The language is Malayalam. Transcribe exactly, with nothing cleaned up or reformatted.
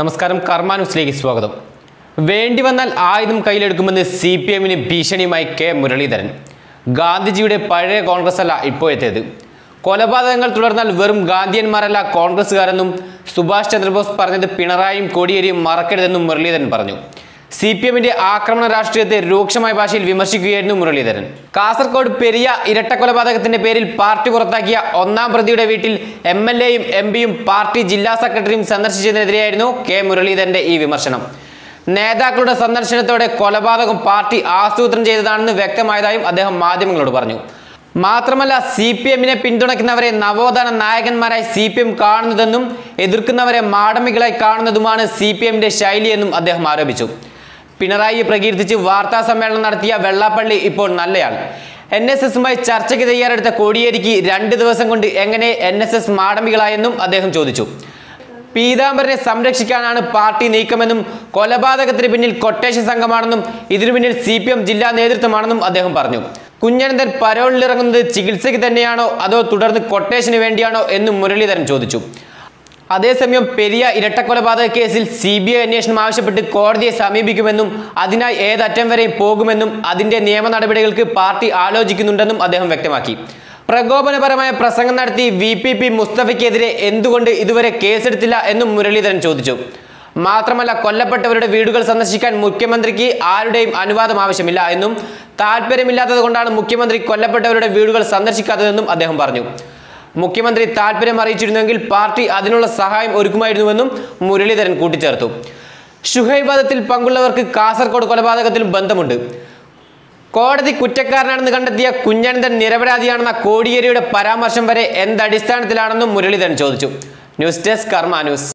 നമസ്കാരം കർമ്മ ന്യൂസിലേക്ക് സ്വാഗതം. വേണ്ടി വന്നാൽ ആയുധം കയ്യിലെടുക്കുമെന്ന് സി പി എമ്മിന് ഭീഷണിയുമായി കെ മുരളീധരൻ. ഗാന്ധിജിയുടെ പഴയ കോൺഗ്രസ് അല്ല ഇപ്പോഴത്തേത്. കൊലപാതകങ്ങൾ തുടർന്നാൽ വെറും ഗാന്ധിയന്മാരല്ല കോൺഗ്രസ്സുകാരെന്നും സുഭാഷ് ചന്ദ്രബോസ് പറഞ്ഞത് പിണറായിയും കോടിയേരിയും മറക്കരുതെന്നും മുരളീധരൻ പറഞ്ഞു. സി പി എമ്മിന്റെ ആക്രമണ രാഷ്ട്രീയത്തെ രൂക്ഷമായ ഭാഷയിൽ വിമർശിക്കുകയായിരുന്നു മുരളീധരൻ. കാസർഗോഡ് പെരിയ ഇരട്ടക്കൊലപാതകത്തിന്റെ പേരിൽ പാർട്ടി പുറത്താക്കിയ ഒന്നാം പ്രതിയുടെ വീട്ടിൽ എം എൽ എയും എം പിയും പാർട്ടി ജില്ലാ സെക്രട്ടറിയും സന്ദർശിച്ചതിനെതിരെയായിരുന്നു കെ മുരളീധരന്റെ ഈ വിമർശനം. നേതാക്കളുടെ സന്ദർശനത്തോടെ കൊലപാതകം പാർട്ടി ആസൂത്രണം ചെയ്തതാണെന്ന് വ്യക്തമായതായും അദ്ദേഹം മാധ്യമങ്ങളോട് പറഞ്ഞു. മാത്രമല്ല, സി പി എമ്മിനെ പിന്തുണയ്ക്കുന്നവരെ നവോത്ഥാന നായകന്മാരായി സി പി എം കാണുന്നതെന്നും എതിർക്കുന്നവരെ മാടമ്പികളായി കാണുന്നതുമാണ് സി പി എമ്മിന്റെ ശൈലിയെന്നും അദ്ദേഹം ആരോപിച്ചു. പിണറായിയെ പ്രകീർത്തിച്ച് വാർത്താ സമ്മേളനം നടത്തിയ വെള്ളാപ്പള്ളി ഇപ്പോൾ നല്ലയാൾ. എൻ എസ് എസുമായി ചർച്ചയ്ക്ക് തയ്യാറെടുത്ത കോടിയേരിക്ക് രണ്ട് ദിവസം കൊണ്ട് എങ്ങനെ എൻ എസ് എസ് മാടമ്പികളായെന്നും അദ്ദേഹം ചോദിച്ചു. പീതാംബരനെ സംരക്ഷിക്കാനാണ് പാർട്ടി നീക്കമെന്നും കൊലപാതകത്തിന് പിന്നിൽ കൊട്ടേഷൻ സംഘമാണെന്നും ഇതിനു പിന്നിൽ സി പി എം ജില്ലാ നേതൃത്വമാണെന്നും അദ്ദേഹം പറഞ്ഞു. കുഞ്ഞനന്തൻ പരോളിലിറങ്ങുന്നത് ചികിത്സയ്ക്ക് തന്നെയാണോ അതോ തുടർന്ന് കൊട്ടേഷന് വേണ്ടിയാണോ എന്നും മുരളീധരൻ ചോദിച്ചു. അതേസമയം പെരിയ ഇരട്ടക്കൊലപാതക കേസിൽ സി ബി ഐ അന്വേഷണം ആവശ്യപ്പെട്ട് കോടതിയെ സമീപിക്കുമെന്നും അതിനായി ഏതറ്റം വരെയും പോകുമെന്നും അതിൻ്റെ നിയമ നടപടികൾക്ക് പാർട്ടി ആലോചിക്കുന്നുണ്ടെന്നും അദ്ദേഹം വ്യക്തമാക്കി. പ്രകോപനപരമായ പ്രസംഗം നടത്തി വി പി പി മുസ്തഫയ്ക്കെതിരെ എന്തുകൊണ്ട് ഇതുവരെ കേസെടുത്തില്ല എന്നും മുരളീധരൻ ചോദിച്ചു. മാത്രമല്ല, കൊല്ലപ്പെട്ടവരുടെ വീടുകൾ സന്ദർശിക്കാൻ മുഖ്യമന്ത്രിക്ക് ആരുടെയും അനുവാദം ആവശ്യമില്ല എന്നും താല്പര്യമില്ലാത്തത് കൊണ്ടാണ് മുഖ്യമന്ത്രി കൊല്ലപ്പെട്ടവരുടെ വീടുകൾ സന്ദർശിക്കാത്തതെന്നും അദ്ദേഹം പറഞ്ഞു. മുഖ്യമന്ത്രി താല്പര്യം അറിയിച്ചിരുന്നെങ്കിൽ പാർട്ടി അതിനുള്ള സഹായം ഒരുക്കുമായിരുന്നുവെന്നും മുരളീധരൻ കൂട്ടിച്ചേർത്തു. ശുഹൈബാദത്തിൽ പങ്കുള്ളവർക്ക് കാസർഗോഡ് കൊലപാതകത്തിലും ബന്ധമുണ്ട്. കോടതി കുറ്റക്കാരനാണെന്ന് കണ്ടെത്തിയ കുഞ്ഞനന്തൻ നിരപരാധിയാണെന്ന കോടിയേരിയുടെ പരാമർശം വരെ എന്തടിസ്ഥാനത്തിലാണെന്നും മുരളീധരൻ ചോദിച്ചു. News desk Karma news.